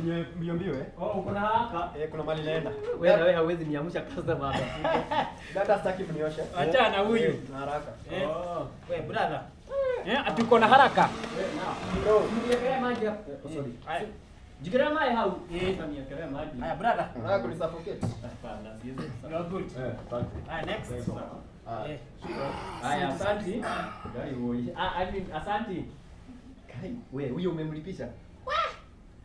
milioni mbili. Oh, kuna haka. Kuna mali naenda. Wewe hauwezi niamsha customer hapa. Data staki mniosha. Acha na huyu. Na haraka. Oh, wewe brother. Atuko na haraka. Ndio. Mniwekea maji hapo. Sorry. Jikera mai hau. Mniwekea maji. Haya brother. Nataka kunisufocate. Hapana, siwezi. No good. Thank you. Haya next. Haya asante. Gari woi. I mean asante. Kai, wewe huyo umemlipisha.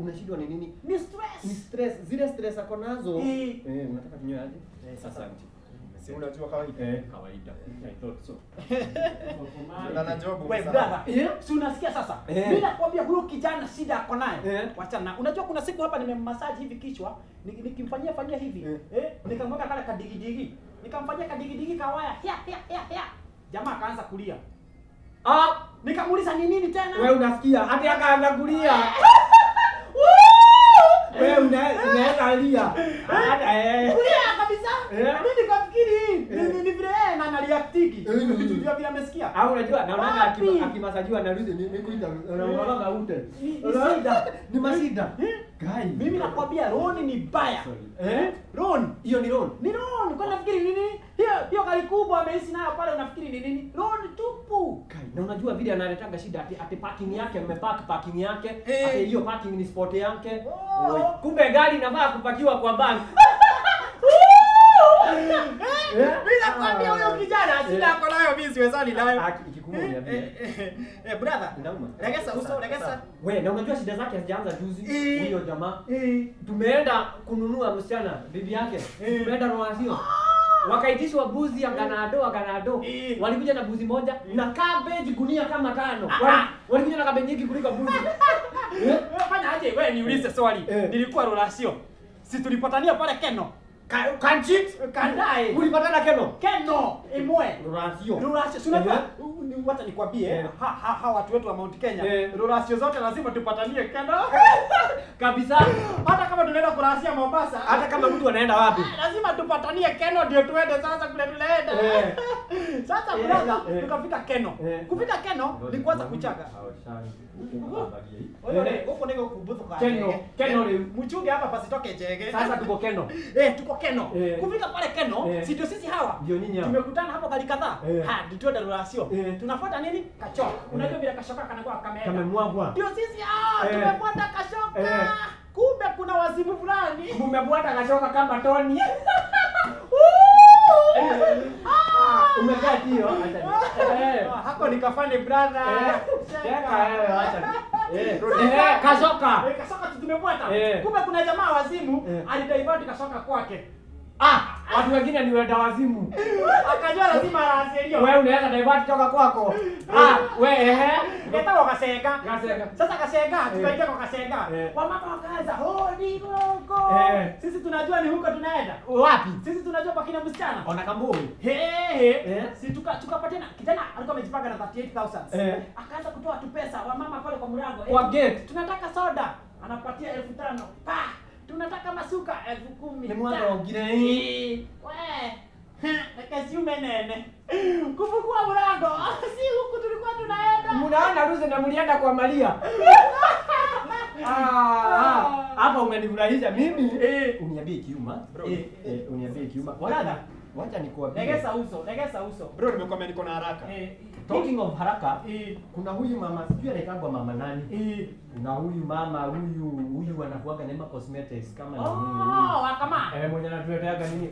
Unashidwa ni nini? Ni stress. Zile stress ako nazo. Unataka kunyoa aje? Sasa mti. Sio unajua kawaida. Kawaida. I thought so. Ndio job. Wewe brother, si unasikia sasa? Mimi nakwambia huyo kijana shida ako naye. Wacha na. Unajua kuna siku hapa nimemmassage hivi kichwa, nikimfanyia hivi. Nikamweka kale kadigidigi. Nikamfanyia kadigidigi kawaya. Jamaa akaanza kulia. Nikamuuliza ni nini tena? Wewe unasikia? Hadi akaanza kulia. Wewe unaenda alia. Kulia kabisa. Mimi nikafikiri ni vile na analiactiki. Kitu ndio bila amesikia. Au unajua naona akimasajiwa na ruzi nikuita unaona ute. Ni masida. Guy, mimi nakwambia Ron ni baya. Ron, hiyo ni Ron. Ni Ron. Kwa nafikiri nini? Hiyo gari kubwa ameishi nayo pale unafikiri ni nini? Ron tupu. Guy, na unajua vile analetanga shida ati parking yake amepark parking yake, ati hiyo parking ni spot yake. Kumbe gari inafaa kupakiwa kwa bank. Mimi nakwambia huyo kijana shida ako nayo mimi siwezani nayo. Brother, regesa. Wewe na unajua shida zake hazijaanza juzi. Huyo jamaa tumeenda kununua msichana bibi yake. Tumeenda roasio. Wakaitishwa buzi ya ganado. Walikuja na buzi moja na cabbage gunia kama 5. Walikuja na cabbage nyingi kuliko buzi. Fanya aje wewe niulize swali. Nilikuwa roasio. Si tulipatania pale Keno. Kandai. Ulipatana Keno. Imwe. Roasio. Tunajua wacha nikwambie hawa watu wetu wa Mount Kenya roasio zote lazima tupatanie Keno kabisa. Hata kama tunaenda kurasia Mombasa, hata kama mtu anaenda wapi, lazima tupatanie Keno ndio tuende sasa kule tunaenda. Sasa brother tukafika Keno. Kufika Keno ni kwanza kuchaga. Ole huko nego kubutuka Keno ni mchunge hapa pasitoke jege. Sasa tuko Keno. Tuko Keno. Kufika pale Keno sio sisi hawa. Tumekutana hapo gari kadhaa. Hadi tuende roasio. Tunafuata nini? Kachoka. Unajua bila kashoka kanakuwa kameenda. Kamemwagwa. Ndio sisi tumefuata kashoka. Kumbe kuna wazimu fulani. Umefuata kashoka kama Tony. Umekaa hiyo acha. Hako nikafanye brother. Cheka wewe acha. Kashoka. Kashoka tumefuata. Kumbe kuna jamaa wazimu alidivert kashoka kwake. Watu wengine ni wenda wazimu. Akajua lazima raserio. Wewe unaweza divert kutoka kwako. Wewe Eta ukaseka. Sasa kaseka, tukaingia kwa kaseka. Wamama wakaanza, "Hodi huko." Sisi tunajua ni huko tunaenda. Wapi? Sisi tunajua kwa kina msichana. Ona kamboi. Sisi tukapatana. Kijana alikuwa amejipanga na 38,000. Akaanza kutoa tu pesa wamama pale kwa mlango. Kwa gate. Tunataka soda. Anapatia 5,000. Tunataka masuka 10,000. Ni mwanzo wa ngine hii. Nakasi umenene. Kufungua mlango. Si huku tulikuwa tunaenda. Mnaona ruzi na mlienda kwa Maria. Hapa umenifurahisha mimi. Uniambie kiuma. Uniambie kiuma. Wala wacha nikuambie. Legesa uso. Bro nimekwambia niko na haraka. Talking of haraka, kuna huyu mama sijui anaitwa mama nani. Kuna huyu mama huyu anakuaga na cosmetics kama nini. Wakama. Mwenye anatuleteaga nini?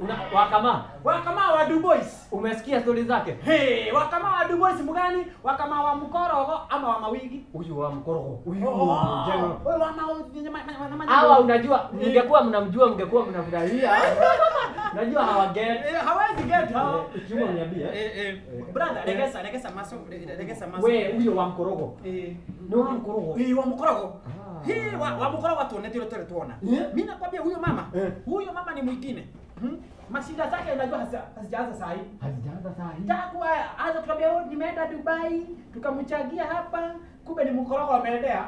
Wakama wa Du Boys. Umesikia stories zake? Wakama wa Du Boys mgani? Wakama wa mkorogo ama wa mawigi? Huyu wa mkorogo. Huyu. Hawa unajua ningekuwa mnamjua mngekuwa mnafurahia. Unajua hawezi get hawa. Chuma uniambia. Brother, legesa maso. Wewe huyo wa mkorogo. Ni wa mkorogo. Wa mkorogo. Wa mkorogo tuone tiro tuona. Mimi nakwambia huyo mama ni mwingine. mashida zake unajua hazijaanza saa hii. Takuwa azo tukambia huu nimeenda Dubai, tukamchagia hapa, kumbe ni mkoroko ameendea.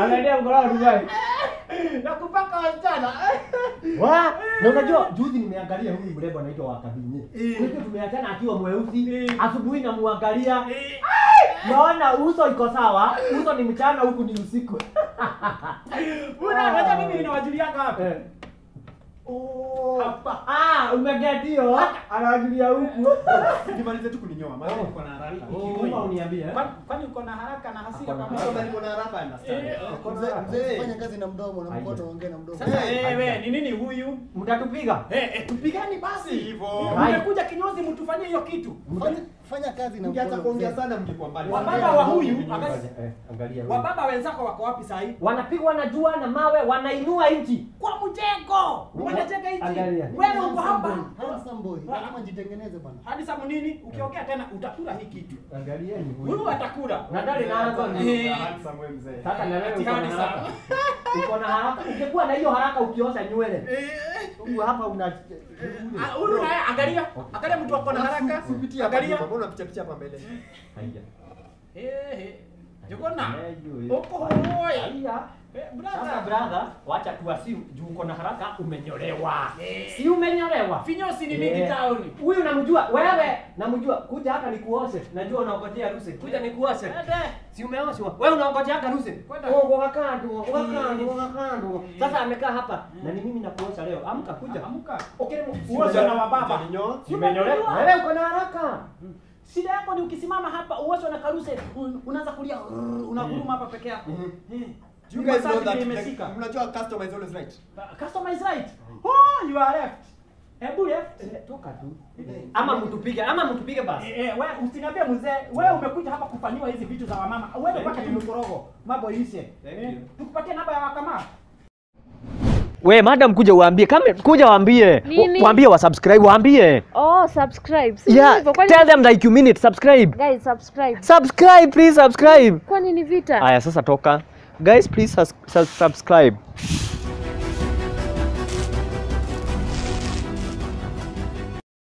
Ameendea mkoroko Dubai. Na kupaka wasichana. Wa, na unajua juzi nimeangalia huyu mrembo anaitwa Wakabinye. Ndio tumeachana akiwa mweusi, asubuhi na muangalia. Naona uso iko sawa, uso ni mchana huku ni usiku. Una hata mimi ninawajulia hapa. Oh, hapa. Ah, umegadio. Anawajulia huku. Ukimaliza tu kuninyoa, maana uko na haraka. Ukimwona uniambie. Kwani uko na haraka na hasira kama mimi niko na haraka understand. Mzee, fanya kazi na mdomo na mkono, ongea na mdomo. Sasa wewe, ni nini huyu? Mtatupiga? Tupigani basi hivyo. Umekuja kinyozi mtufanyie hiyo kitu. Fanya kazi na mkono. Ungeanza kuongea sana mngekuwa mbali. Wababa wa huyu, angalia. Wababa wenzako wako wapi sasa hivi? Wanapigwa na jua na mawe, wanainua inchi. Kwa mjengo. Wanateka inchi. Wewe uko hapa. Handsome boy. Lazima jitengeneze bwana. Hadi sababu nini? Ukiongea tena utakula hii kitu. Angalia ni huyu. Huyu atakula. Nadhani naanza ni handsome wewe mzee. Sasa na wewe uko na haraka. Uko na haraka. Ungekuwa na hiyo haraka ukiosha nywele. Huyu hapa una huyu naye angalia. Angalia mtu wako na haraka. Angalia. Mbona picha hapa mbele? Haya. Jukona. Opo haya. Brother, wacha tuasi juu uko na haraka umenyolewa. Si umenyolewa. Finyosi ni mingi taoni. Huyu unamjua wewe? Namjua. Kuja hapa nikuoshe. Najua unaongojea harusi. Kuja nikuoshe. Si umeoshwa. Wewe unaongojea harusi. Ngoa kando, kando. Sasa amekaa hapa. Na ni mimi nakuosha leo. Amka kuja. Amka. Okay, uosha na mababa. Umenyolewa. Wewe uko na haraka. Shida yako ni ukisimama hapa uosho na karuse unaanza kulia unaguruma hapa peke yako. You guys know that unajua customer is always right. Customer is right. Oh, you are left. Hebu left toka tu. Ama mtupige, basi. Wewe usiniambie mzee, wewe umekuja hapa kufanywa hizi vitu za mama. Wewe paka tumekorogo. Mambo ishe. Tukupatie namba ya wakamama. We madam kuja waambie kama kuja waambie waambie wa subscribe waambie oh subscribe si yeah. Tell them like you mean it subscribe guys subscribe please subscribe kwani ni vita haya sasa toka guys please subscribe